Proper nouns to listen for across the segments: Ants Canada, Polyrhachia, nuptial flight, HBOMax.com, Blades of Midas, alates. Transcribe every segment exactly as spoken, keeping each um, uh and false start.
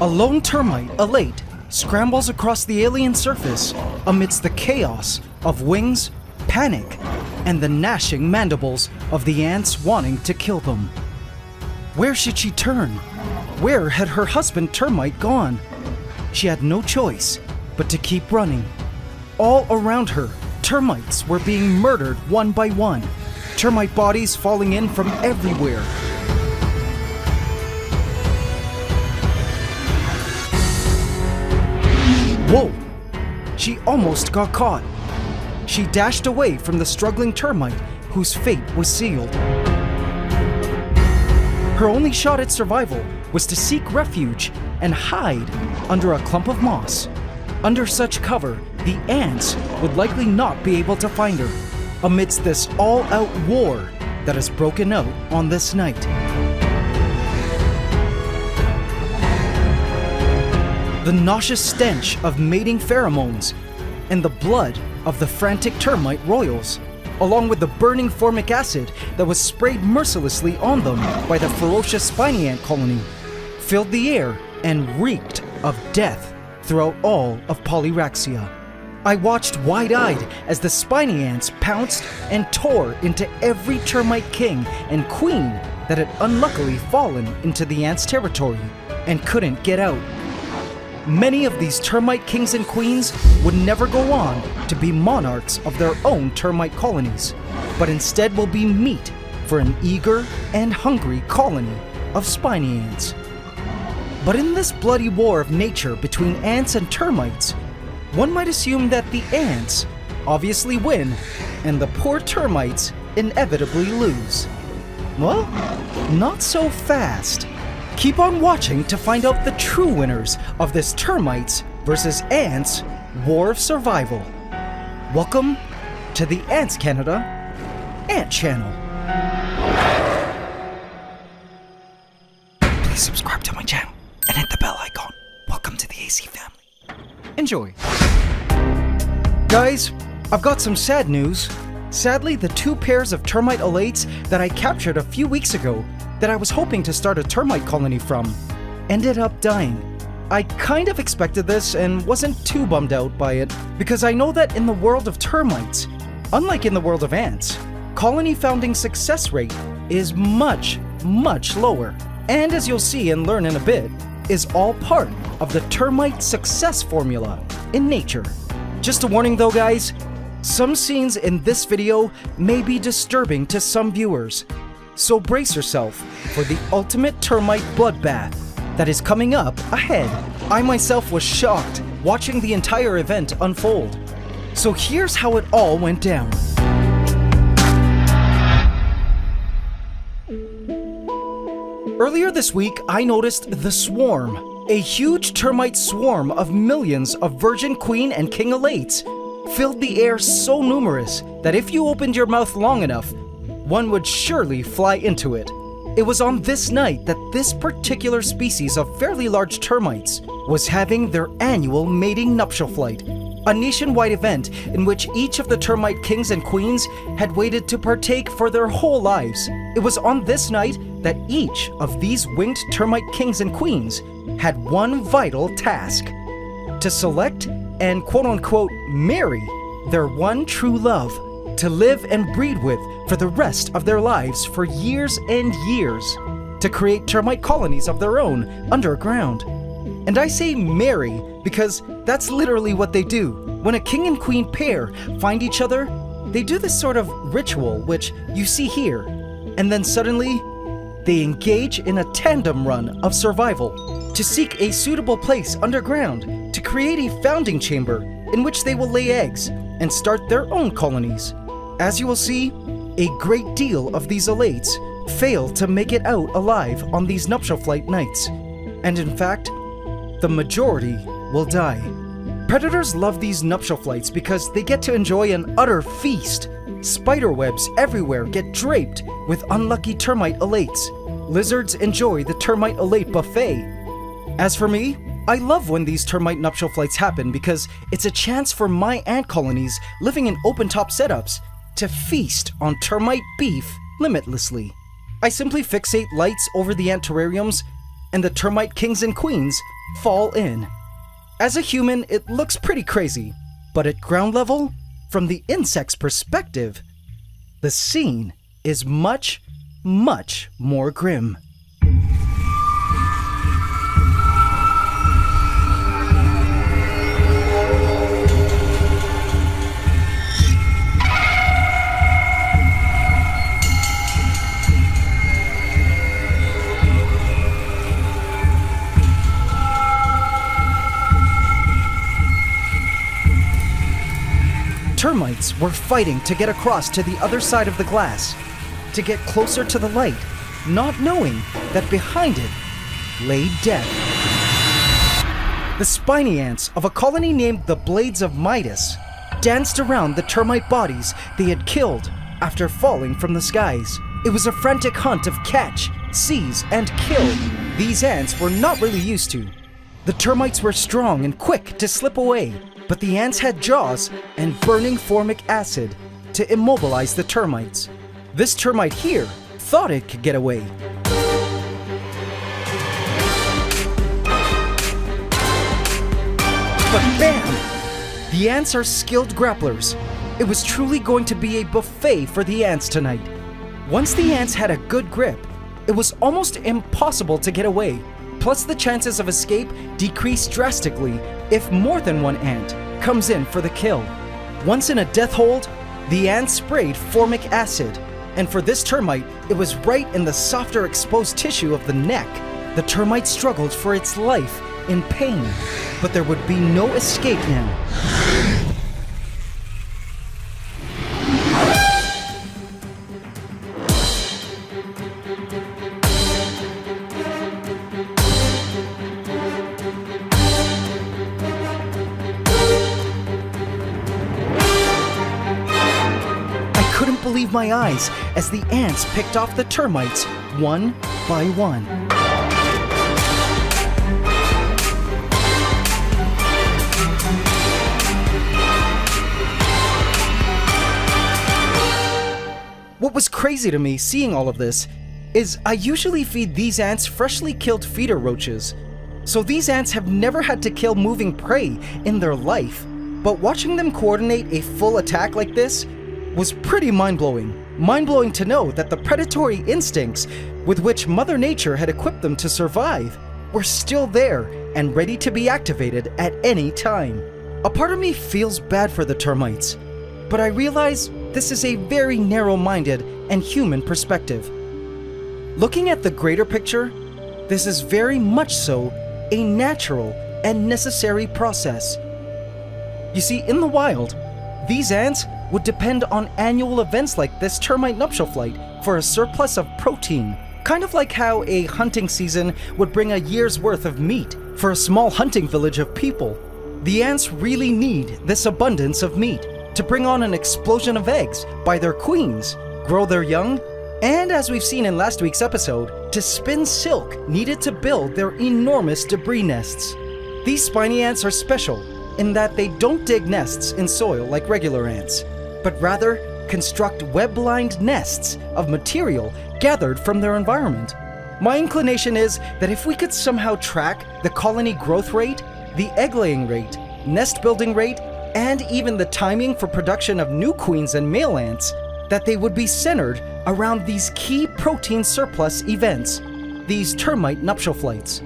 A lone termite, elate, scrambles across the alien surface amidst the chaos of wings, panic, and the gnashing mandibles of the ants wanting to kill them. Where should she turn? Where had her husband termite gone? She had no choice but to keep running. All around her, termites were being murdered one by one, termite bodies falling in from everywhere. Whoa! She almost got caught. She dashed away from the struggling termite whose fate was sealed. Her only shot at survival was to seek refuge and hide under a clump of moss. Under such cover, the ants would likely not be able to find her amidst this all-out war that has broken out on this night. The nauseous stench of mating pheromones and the blood of the frantic termite royals, along with the burning formic acid that was sprayed mercilessly on them by the ferocious spiny ant colony, filled the air and reeked of death throughout all of Polyrhachia. I watched wide-eyed as the spiny ants pounced and tore into every termite king and queen that had unluckily fallen into the ants' territory and couldn't get out. Many of these termite kings and queens would never go on to be monarchs of their own termite colonies, but instead will be meat for an eager and hungry colony of spiny ants. But in this bloody war of nature between ants and termites, one might assume that the ants obviously win and the poor termites inevitably lose. Well, not so fast. Keep on watching to find out the true winners of this termites versus ants war of survival. Welcome to the Ants Canada Ant Channel. Please subscribe to my channel and hit the bell icon. Welcome to the A C family. Enjoy. Guys, I've got some sad news. Sadly, the two pairs of termite elates that I captured a few weeks ago that I was hoping to start a termite colony from ended up dying. I kind of expected this and wasn't too bummed out by it, because I know that in the world of termites, unlike in the world of ants, colony founding success rate is much, much lower. And as you'll see and learn in a bit, is all part of the termite success formula in nature. Just a warning though, guys, some scenes in this video may be disturbing to some viewers. So brace yourself for the ultimate termite bloodbath that is coming up ahead. I myself was shocked watching the entire event unfold. So here's how it all went down. Earlier this week, I noticed the swarm, a huge termite swarm of millions of virgin queen and king elates, filled the air so numerous that if you opened your mouth long enough, one would surely fly into it. It was on this night that this particular species of fairly large termites was having their annual mating nuptial flight, a nationwide event in which each of the termite kings and queens had waited to partake for their whole lives. It was on this night that each of these winged termite kings and queens had one vital task: to select and quote-unquote marry their one true love, to live and breed with for the rest of their lives for years and years, to create termite colonies of their own underground. And I say marry because that's literally what they do. When a king and queen pair find each other, they do this sort of ritual which you see here, and then suddenly they engage in a tandem run of survival to seek a suitable place underground, to create a founding chamber in which they will lay eggs and start their own colonies. As you will see, a great deal of these elates fail to make it out alive on these nuptial flight nights, and in fact, the majority will die. Predators love these nuptial flights because they get to enjoy an utter feast. Spider webs everywhere get draped with unlucky termite elates. Lizards enjoy the termite elate buffet. As for me, I love when these termite nuptial flights happen because it's a chance for my ant colonies living in open-top setups to feast on termite beef limitlessly. I simply fixate lights over the ant terrariums, and the termite kings and queens fall in. As a human, it looks pretty crazy, but at ground level, from the insect's perspective, the scene is much, much more grim. Termites were fighting to get across to the other side of the glass, to get closer to the light, not knowing that behind it lay death. The spiny ants of a colony named the Blades of Midas danced around the termite bodies they had killed after falling from the skies. It was a frantic hunt of catch, seize, and kill these ants were not really used to. The termites were strong and quick to slip away, but the ants had jaws and burning formic acid to immobilize the termites. This termite here thought it could get away. But bam! The ants are skilled grapplers. It was truly going to be a buffet for the ants tonight. Once the ants had a good grip, it was almost impossible to get away. Plus, the chances of escape decrease drastically if more than one ant comes in for the kill. Once in a death hold, the ants sprayed formic acid, and for this termite, it was right in the softer exposed tissue of the neck. The termite struggled for its life in pain, but there would be no escape now. Believe my eyes as the ants picked off the termites one by one. What was crazy to me seeing all of this is I usually feed these ants freshly killed feeder roaches, so these ants have never had to kill moving prey in their life, but watching them coordinate a full attack like this was pretty mind-blowing. Mind-blowing to know that the predatory instincts with which Mother Nature had equipped them to survive were still there and ready to be activated at any time. A part of me feels bad for the termites, but I realize this is a very narrow-minded and human perspective. Looking at the greater picture, this is very much so a natural and necessary process. You see, in the wild, these ants would depend on annual events like this termite nuptial flight for a surplus of protein, kind of like how a hunting season would bring a year's worth of meat for a small hunting village of people. The ants really need this abundance of meat to bring on an explosion of eggs by their queens, grow their young, and as we've seen in last week's episode, to spin silk needed to build their enormous debris nests. These spiny ants are special in that they don't dig nests in soil like regular ants, but rather construct web-lined nests of material gathered from their environment. My inclination is that if we could somehow track the colony growth rate, the egg-laying rate, nest-building rate, and even the timing for production of new queens and male ants, that they would be centered around these key protein surplus events, these termite nuptial flights.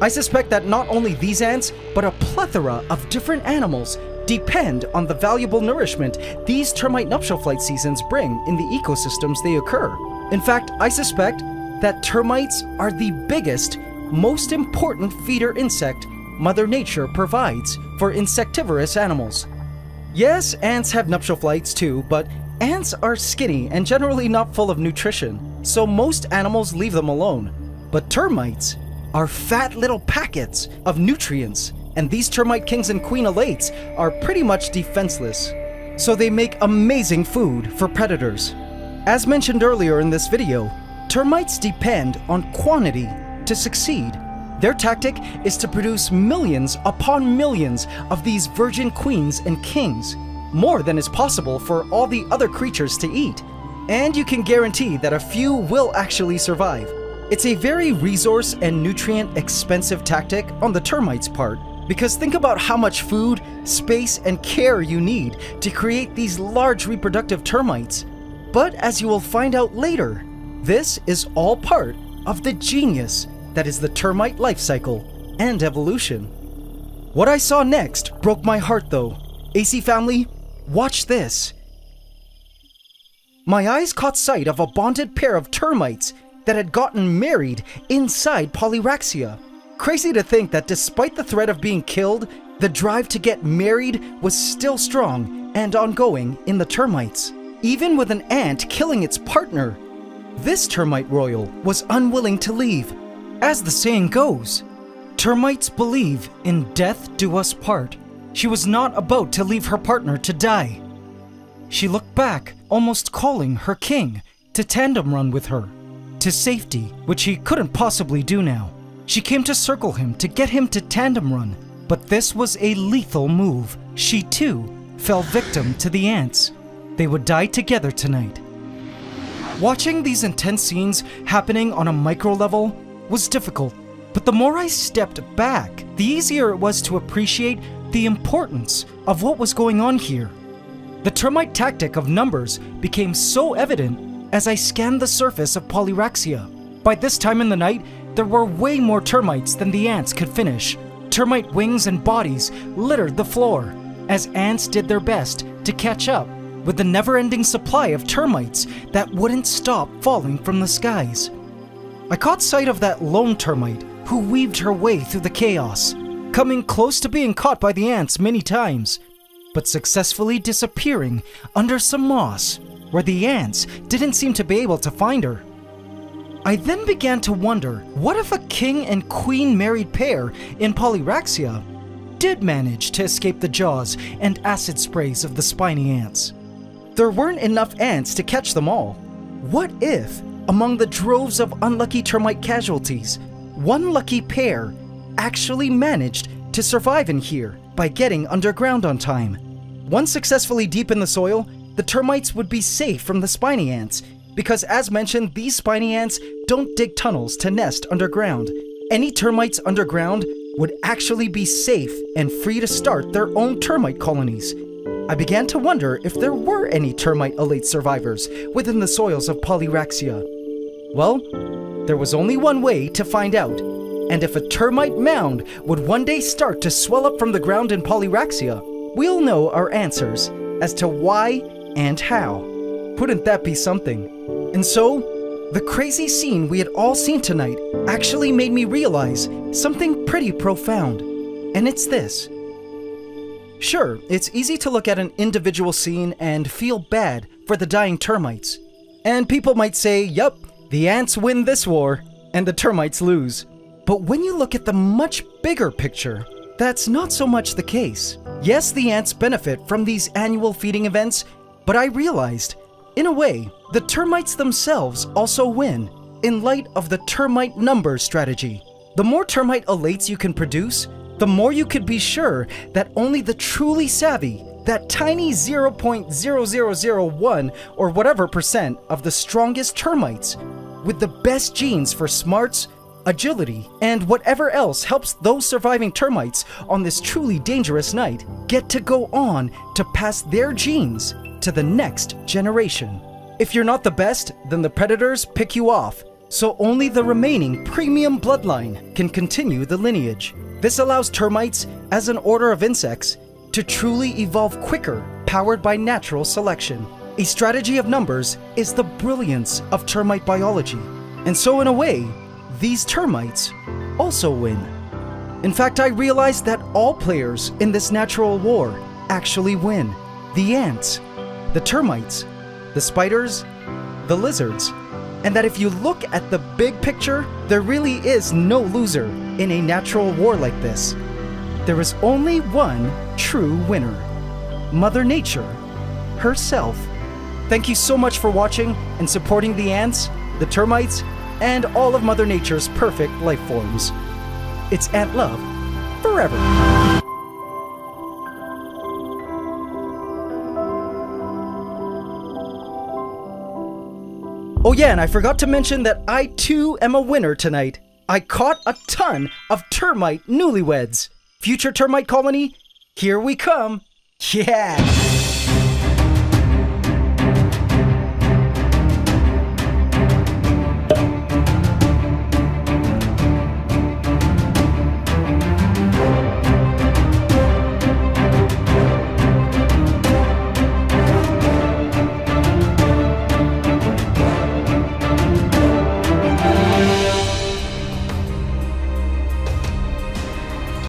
I suspect that not only these ants, but a plethora of different animals depend on the valuable nourishment these termite nuptial flight seasons bring in the ecosystems they occur. In fact, I suspect that termites are the biggest, most important feeder insect Mother Nature provides for insectivorous animals. Yes, ants have nuptial flights too, but ants are skinny and generally not full of nutrition, so most animals leave them alone. But termites are fat little packets of nutrients, and these termite kings and queen elates are pretty much defenseless, so they make amazing food for predators. As mentioned earlier in this video, termites depend on quantity to succeed. Their tactic is to produce millions upon millions of these virgin queens and kings, more than is possible for all the other creatures to eat. And you can guarantee that a few will actually survive. It's a very resource and nutrient expensive tactic on the termites' part, because think about how much food, space, and care you need to create these large reproductive termites. But as you will find out later, this is all part of the genius that is the termite life cycle and evolution. What I saw next broke my heart though. A C family, watch this. My eyes caught sight of a bonded pair of termites that had gotten married inside Polyrhachia. Crazy to think that despite the threat of being killed, the drive to get married was still strong and ongoing in the termites, even with an ant killing its partner. This termite royal was unwilling to leave. As the saying goes, termites believe in death do us part. She was not about to leave her partner to die. She looked back, almost calling her king to tandem run with her to safety, which he couldn't possibly do now. She came to circle him to get him to tandem run, but this was a lethal move. She too fell victim to the ants. They would die together tonight. Watching these intense scenes happening on a micro level was difficult, but the more I stepped back, the easier it was to appreciate the importance of what was going on here. The termite tactic of numbers became so evident as I scanned the surface of Polyrhachia. By this time in the night, there were way more termites than the ants could finish. Termite wings and bodies littered the floor as ants did their best to catch up with the never-ending supply of termites that wouldn't stop falling from the skies. I caught sight of that lone termite who weaved her way through the chaos, coming close to being caught by the ants many times, but successfully disappearing under some moss where the ants didn't seem to be able to find her. I then began to wonder, what if a king and queen married pair in Polyrhachia did manage to escape the jaws and acid sprays of the spiny ants? There weren't enough ants to catch them all. What if, among the droves of unlucky termite casualties, one lucky pair actually managed to survive in here by getting underground on time? Once successfully deep in the soil, the termites would be safe from the spiny ants, because as mentioned, these spiny ants don't dig tunnels to nest underground. Any termites underground would actually be safe and free to start their own termite colonies. I began to wonder if there were any termite elite survivors within the soils of Polyrhachia. Well, there was only one way to find out. And if a termite mound would one day start to swell up from the ground in Polyrhachia, we'll know our answers as to why and how. Wouldn't that be something? And so, the crazy scene we had all seen tonight actually made me realize something pretty profound, and it's this. Sure, it's easy to look at an individual scene and feel bad for the dying termites. And people might say, yup, the ants win this war, and the termites lose. But when you look at the much bigger picture, that's not so much the case. Yes, the ants benefit from these annual feeding events, but I realized, in a way, the termites themselves also win in light of the termite number strategy. The more termite elates you can produce, the more you could be sure that only the truly savvy, that tiny zero point zero zero zero one or whatever percent of the strongest termites with the best genes for smarts, agility, and whatever else helps those surviving termites on this truly dangerous night get to go on to pass their genes to the next generation. If you're not the best, then the predators pick you off, so only the remaining premium bloodline can continue the lineage. This allows termites, as an order of insects, to truly evolve quicker, powered by natural selection. A strategy of numbers is the brilliance of termite biology, and so in a way, these termites also win. In fact, I realized that all players in this natural war actually win. The ants, the termites, the spiders, the lizards, and that if you look at the big picture, there really is no loser in a natural war like this. There is only one true winner, Mother Nature herself. Thank you so much for watching and supporting the ants, the termites, and all of Mother Nature's perfect life forms. It's ant love forever. Oh yeah, and I forgot to mention that I too am a winner tonight. I caught a ton of termite newlyweds. Future termite colony, here we come. Yeah!